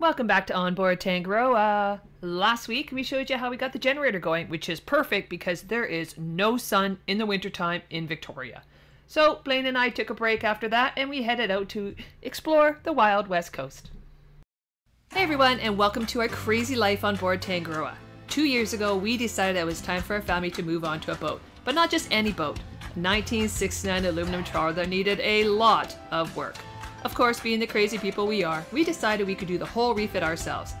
Welcome back to Onboard Tangaroa. Last week we showed you how we got the generator going, which is perfect because there is no sun in the wintertime in Victoria. So Blaine and I took a break after that and we headed out to explore the wild west coast. Hey everyone, and welcome to our crazy life on board Tangaroa. 2 years ago we decided it was time for our family to move on to a boat, but not just any boat. A 1969 aluminum trawler that needed a lot of work. Of course, being the crazy people we are, we decided we could do the whole refit ourselves.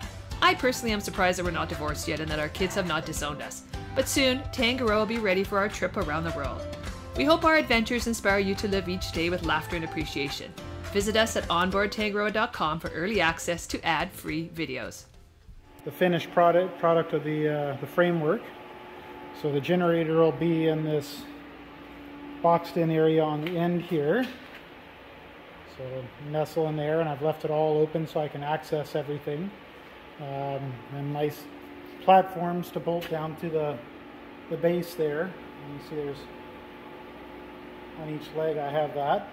I personally am surprised that we're not divorced yet and that our kids have not disowned us. But soon, Tangaroa will be ready for our trip around the world. We hope our adventures inspire you to live each day with laughter and appreciation. Visit us at onboardtangaroa.com for early access to ad-free videos. The finished product of the framework. So the generator will be in this boxed-in area on the end here. So it'll nestle in there, and I've left it all open so I can access everything. And nice platforms to bolt down to the base there. You see there's on each leg I have that.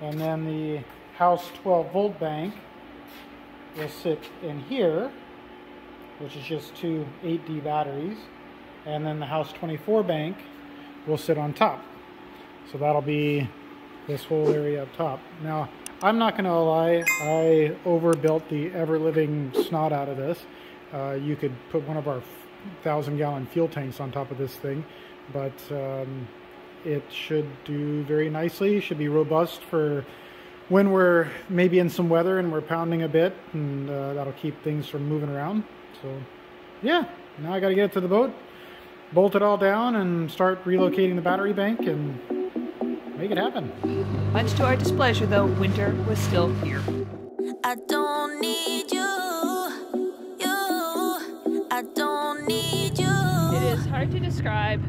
And then the house 12 volt bank will sit in here, which is just two 8D batteries. And then the house 24 bank will sit on top. So that'll be this whole area up top. Now, I'm not gonna lie, I overbuilt the ever-living snot out of this. You could put one of our 1,000-gallon fuel tanks on top of this thing, but it should do very nicely. It should be robust for when we're maybe in some weather and we're pounding a bit, and that'll keep things from moving around. So yeah, now I gotta get it to the boat, bolt it all down, and start relocating the battery bank and make it happen. Much to our displeasure, though, winter was still here. I don't need you, I don't need you. It is hard to describe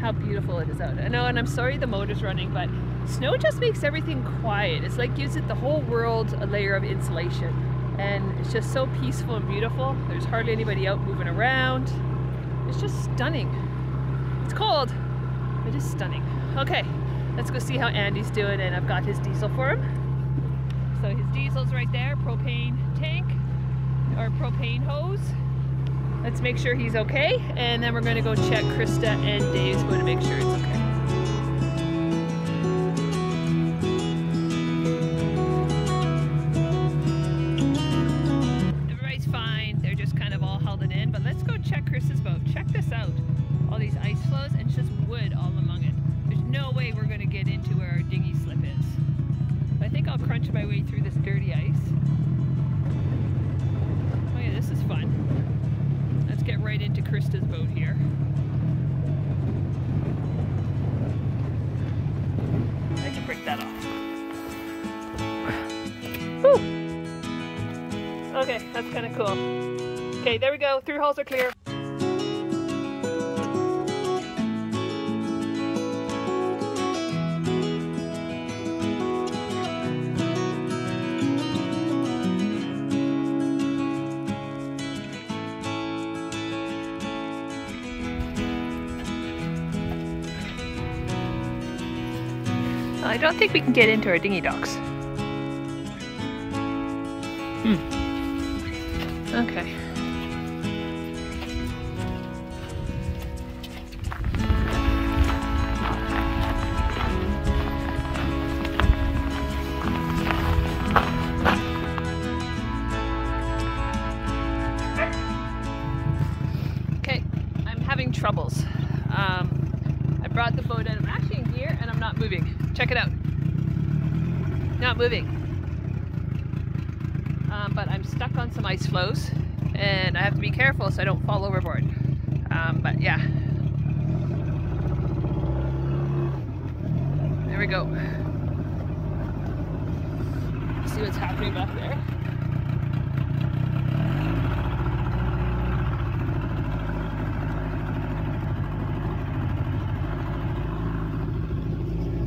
how beautiful it is out. I know, and I'm sorry the motor's running, but snow just makes everything quiet. It's like gives it the whole world a layer of insulation. And it's just so peaceful and beautiful. There's hardly anybody out moving around. It's just stunning. It's cold, but it's stunning. Okay. Let's go see how Andy's doing, and I've got his diesel for him. So his diesel's right there, propane tank, or propane hose. Let's make sure he's okay, and then we're gonna go check Krista and Dave's going to make sure it's okay. Okay, that's kind of cool. Okay, there we go. Through holes are clear. I don't think we can get into our dinghy docks. Okay. Okay, I'm having troubles. I brought the boat in. I'm actually in gear and I'm not moving. Check it out. Not moving. But I'm stuck on some ice floes and I have to be careful so I don't fall overboard. But yeah. There we go. See what's happening back there.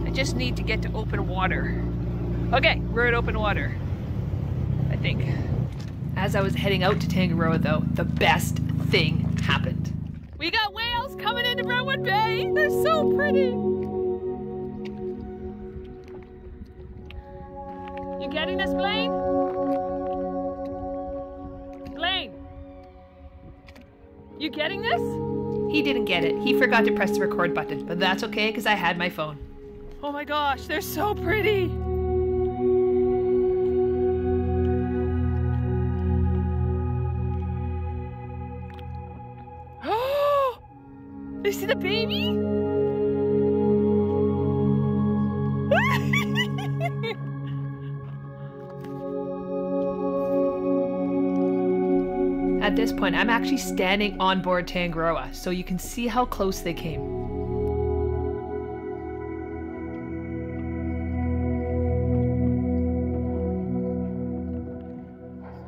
I just need to get to open water. Okay, we're at open water. Think. As I was heading out to Tangaroa, though, the best thing happened. We got whales coming into Brentwood Bay. They're so pretty. You getting this, Blaine? You getting this? He didn't get it. He forgot to press the record button, but that's okay because I had my phone. Oh my gosh, they're so pretty. Oh! You see the baby? At this point, I'm actually standing on board Tangaroa, so you can see how close they came.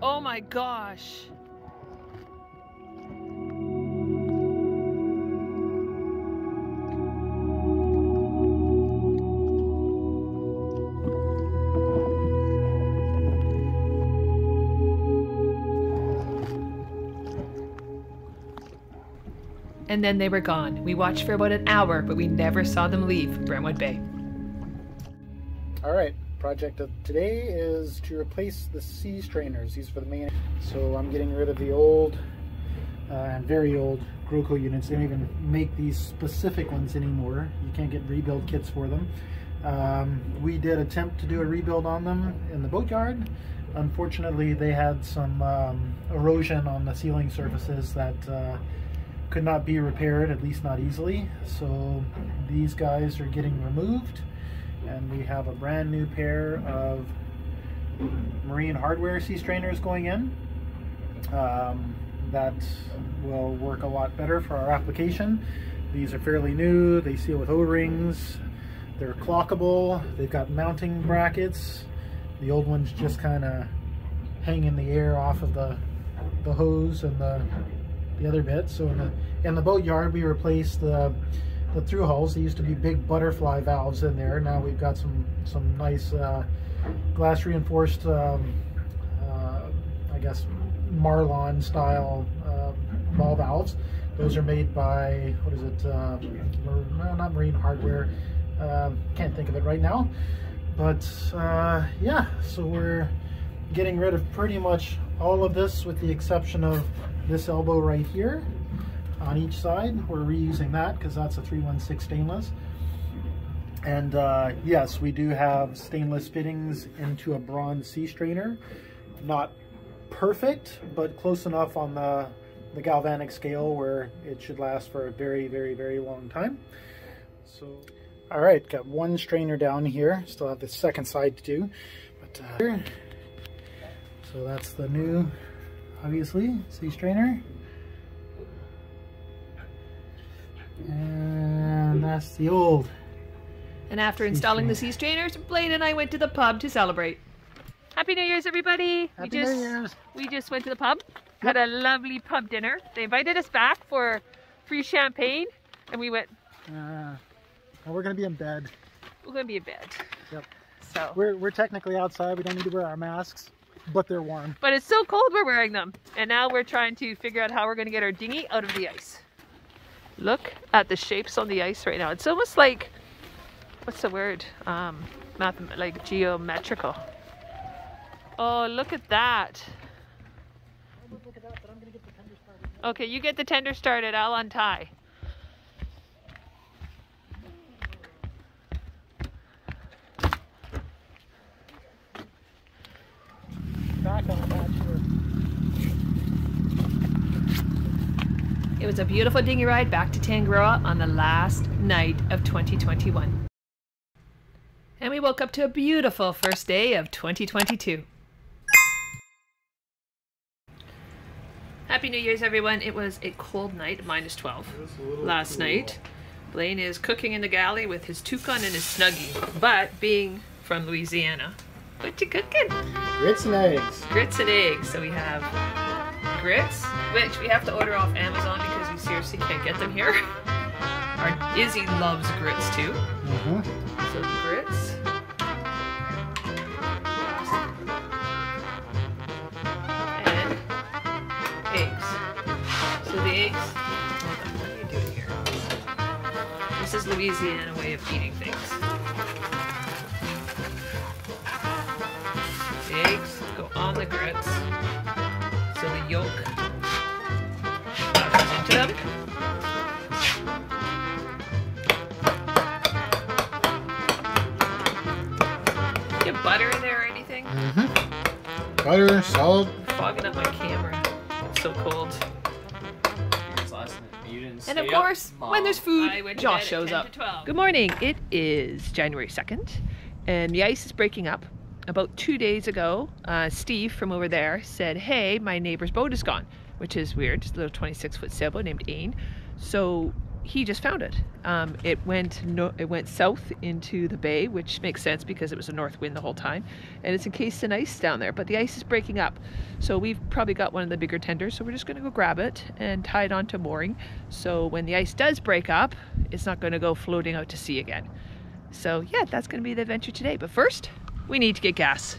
Oh my gosh. And then they were gone. We watched for about an hour, but we never saw them leave Brentwood Bay. All right, project of today is to replace the sea strainers. These are for the main. So I'm getting rid of the old and very old GroCo units. They don't even make these specific ones anymore. You can't get rebuild kits for them. We did attempt to do a rebuild on them in the boatyard. Unfortunately, they had some erosion on the sealing surfaces that could not be repaired, at least not easily. So these guys are getting removed, and we have a brand new pair of marine hardware sea strainers going in. That will work a lot better for our application. These are fairly new. They seal with O-rings. They're clockable. They've got mounting brackets. The old ones just kind of hang in the air off of the hose and the other bit. So in the boatyard, we replaced the through hulls. There used to be big butterfly valves in there. Now we've got some nice glass reinforced, I guess, Marlon style ball valves. Those are made by, what is it? Not Marine Hardware. Can't think of it right now. But yeah, so we're getting rid of pretty much all of this with the exception of this elbow right here on each side. We're reusing that because that's a 316 stainless. And yes, we do have stainless fittings into a bronze sea strainer. Not perfect, but close enough on the galvanic scale where it should last for a very, very, very long time. So, all right, got one strainer down here. Still have the second side to do. But, so that's the new, obviously, sea strainer. And that's the old. And after installing the sea strainers, Blaine and I went to the pub to celebrate. Happy New Year's, everybody! Happy New Year's! We just went to the pub, had a lovely pub dinner. They invited us back for free champagne, and we went. We're gonna be in bed. We're gonna be in bed. Yep. So we're technically outside. We don't need to wear our masks. But they're warm. But it's so cold we're wearing them. And now we're trying to figure out how we're going to get our dinghy out of the ice. Look at the shapes on the ice right now. It's almost like, what's the word? Like geometrical. Oh, look at that. I would look at that, but I'm going to get the tender started. Okay, you get the tender started. I'll untie. It was a beautiful dinghy ride back to Tangaroa on the last night of 2021. And we woke up to a beautiful first day of 2022. Happy New Year's, everyone. It was a cold night, minus 12 last night. Blaine is cooking in the galley with his toucan and his Snuggie, but being from Louisiana, what you cooking? Grits and eggs. Grits and eggs. So we have grits, which we have to order off Amazon because we seriously can't get them here. Our Izzie loves grits too. So grits. And eggs. So the eggs, what are you doing here? This is Louisiana way of eating things. Eggs go on the grits, so the yolk into them. Get butter in there or anything? Mm-hmm. Butter, salt. I'm fogging up my camera. It's so cold. And of course, when there's food, Josh shows up. Good morning. It is January 2nd, and the ice is breaking up. About 2 days ago, Steve from over there said, hey, my neighbor's boat is gone, which is weird. Just a little 26-foot sailboat named Ain. So he just found it. It went south into the bay, which makes sense because it was a north wind the whole time. And it's encased in ice down there, but the ice is breaking up. So we've probably got one of the bigger tenders, so we're just gonna go grab it and tie it onto mooring. So when the ice does break up, it's not gonna go floating out to sea again. So yeah, that's gonna be the adventure today. But first, we need to get gas.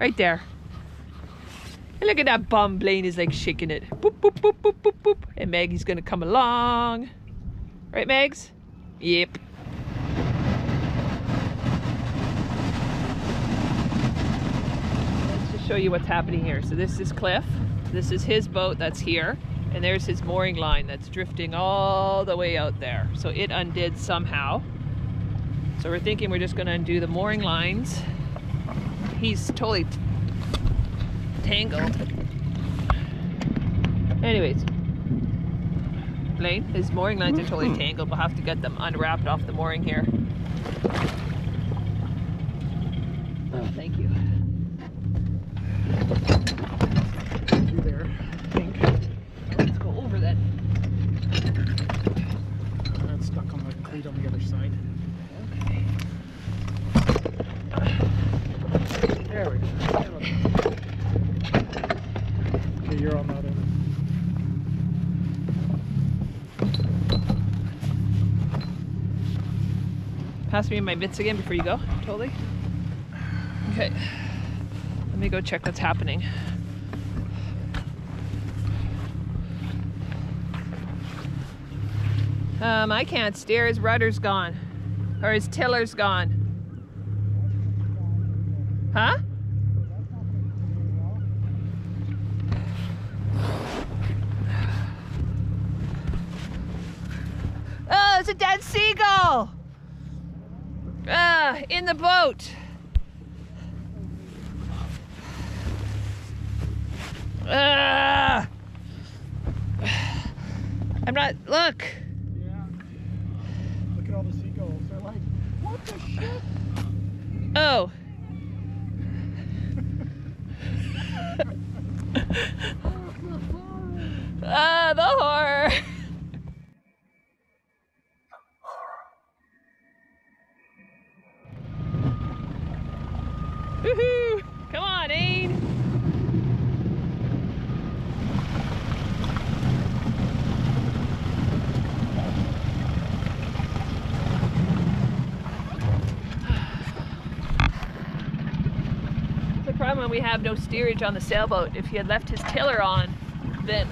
Right there. And look at that bum, Blaine is like shaking it. Boop, boop, boop, boop, boop, boop. And Maggie's gonna come along. Right, Mags? Yep. Let's just show you what's happening here. So this is Cliff. This is his boat that's here. And there's his mooring line that's drifting all the way out there. So it undid somehow. So we're thinking we're just gonna undo the mooring lines. He's totally tangled. Anyways, Blaine, his mooring lines are totally tangled. We'll have to get them unwrapped off the mooring here. Oh, thank you. Through there, I think. Now let's go over that. That's stuck on the cleat on the other side. Okay. There we go. You're on that end. Pass me my mitts again before you go, totally. Okay, let me go check what's happening. I can't steer, his rudder's gone. Or his tiller's gone. Huh? A dead seagull in the boat. I'm not. Look. Yeah. Look at all the seagulls. They're like, what the shit? Oh. Ah, the horror. Woohoo! Come on, Ain! It's a problem when we have no steerage on the sailboat. If he had left his tiller on, then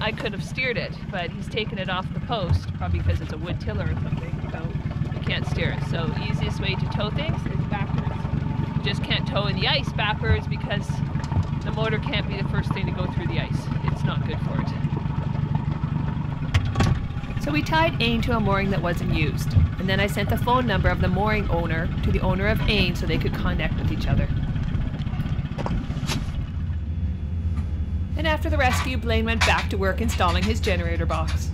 I could have steered it, but he's taken it off the post, probably because it's a wood tiller or something, so you can't steer it. So the easiest way to tow things is backwards. Just can't tow in the ice backwards because the motor can't be the first thing to go through the ice. It's not good for it. So we tied Ain to a mooring that wasn't used, and then I sent the phone number of the mooring owner to the owner of Ain so they could connect with each other. And after the rescue, Blaine went back to work installing his generator box.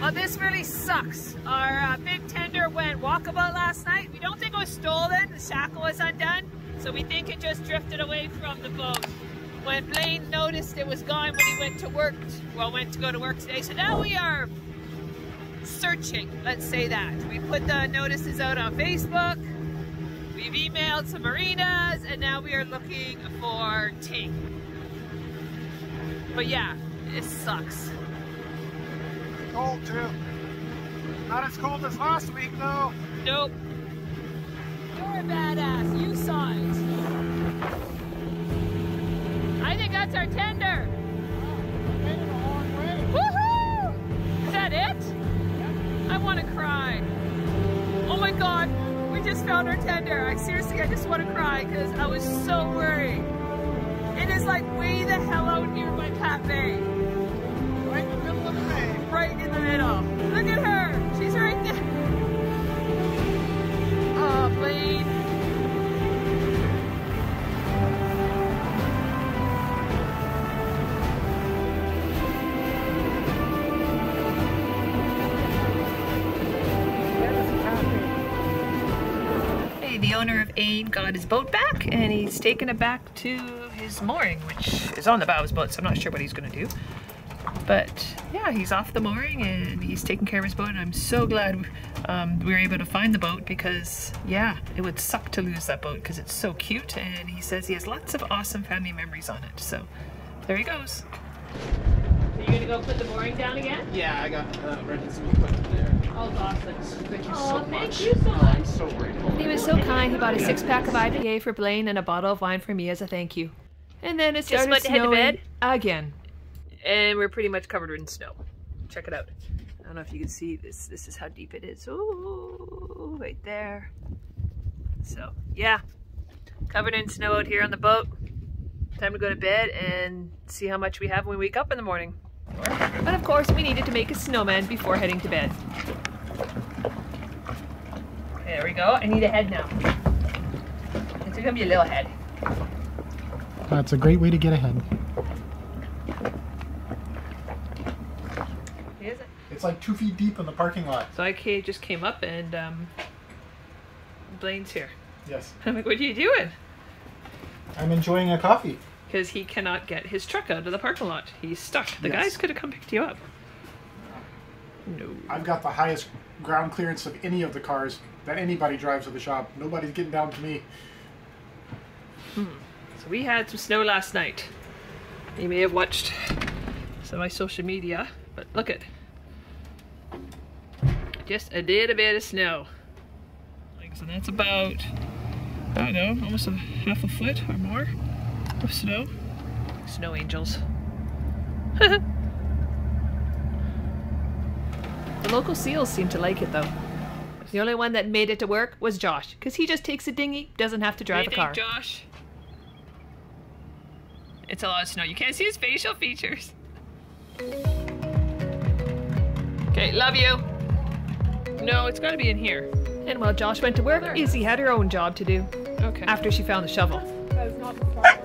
Well, this really sucks. Our big tender went walkabout last night. We don't think it was stolen. The shackle was undone. So we think it just drifted away from the boat. When Blaine noticed it was gone when he went to work, well, went to go to work today. So now we are searching, let's say that. We put the notices out on Facebook. We've emailed some marinas, and now we are looking for Ting. But yeah, it sucks. Cold too. Not as cold as last week though. Nope. You're a badass. You saw it. I think that's our tender. Wow, made it a long way. Woohoo! Is that it? Yep. I want to cry. Oh my God. We're just found our tender. Seriously, I just want to cry because I was so worried. It is like way the hell out near by Pat Bay. Right in the middle of the bay. Right in the middle. Look at her. She's right there. Oh, Blaine. The owner of AIM got his boat back and he's taken it back to his mooring, which is on the bow of his boat, so I'm not sure what he's gonna do. But yeah, he's off the mooring and he's taking care of his boat, and I'm so glad we were able to find the boat, because yeah, it would suck to lose that boat because it's so cute, and he says he has lots of awesome family memories on it. So there he goes. Are you gonna go put the mooring down again? Yeah, I got rented some equipment there. Oh, awesome. Thank you so much. Thank you so much. I'm so worried. He was so kind. He bought a 6-pack of IPA for Blaine and a bottle of wine for me as a thank you. And then it started snowing again. And we're pretty much covered in snow. Check it out. I don't know if you can see this. This is how deep it is. Ooh, right there. So, yeah. Covered in snow out here on the boat. Time to go to bed and see how much we have when we wake up in the morning. But of course, we needed to make a snowman before heading to bed. There we go. I need a head now. It's gonna be a little head. That's a great way to get ahead. Is it? It's like 2 feet deep in the parking lot. So I just came up and Blaine's here. Yes. I'm like, what are you doing? I'm enjoying a coffee. Because he cannot get his truck out of the parking lot. He's stuck. The guys could have come picked you up. No. I've got the highest ground clearance of any of the cars that anybody drives to the shop. Nobody's getting down to me. So we had some snow last night. You may have watched some of my social media, but look at just a little bit of snow. Like, so that's about, I don't know, almost a half a foot or more of snow. Snow angels. The local seals seem to like it though. The only one that made it to work was Josh, because he just takes a dinghy, doesn't have to drive a car. Josh. It's a lot of snow. You can't see his facial features. Okay, love you. No, it's got to be in here. And while Josh went to work, Izzie had her own job to do. Okay. After she found the shovel. That is not the far inside though.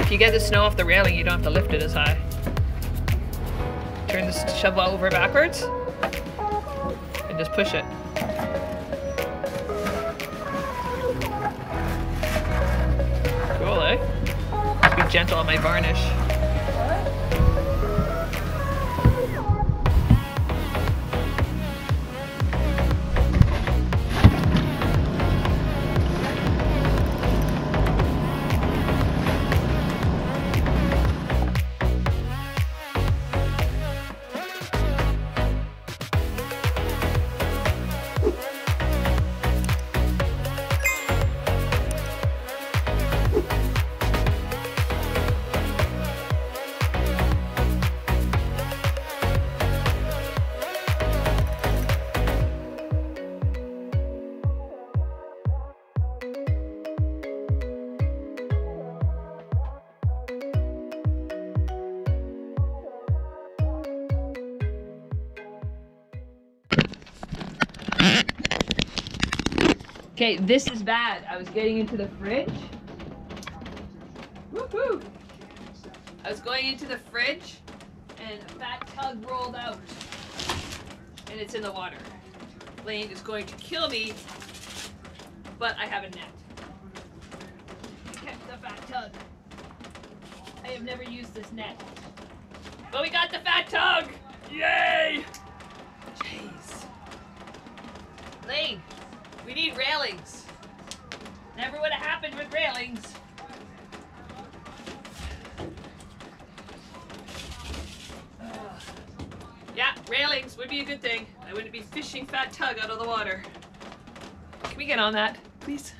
If you get the snow off the railing, you don't have to lift it as high. Turn this shovel over backwards and just push it. Cool, eh? Just be gentle on my varnish. Okay, this is bad. I was getting into the fridge. Woohoo! I was going into the fridge and a fat tug rolled out and it's in the water. Blaine is going to kill me, but I have a net. Catch the fat tug. I have never used this net. But we got the fat tug! Yay! Jeez. Blaine! We need railings. Never would have happened with railings. Yeah, railings would be a good thing. I wouldn't be fish pushing Fat Tug out of the water. Can we get on that, please?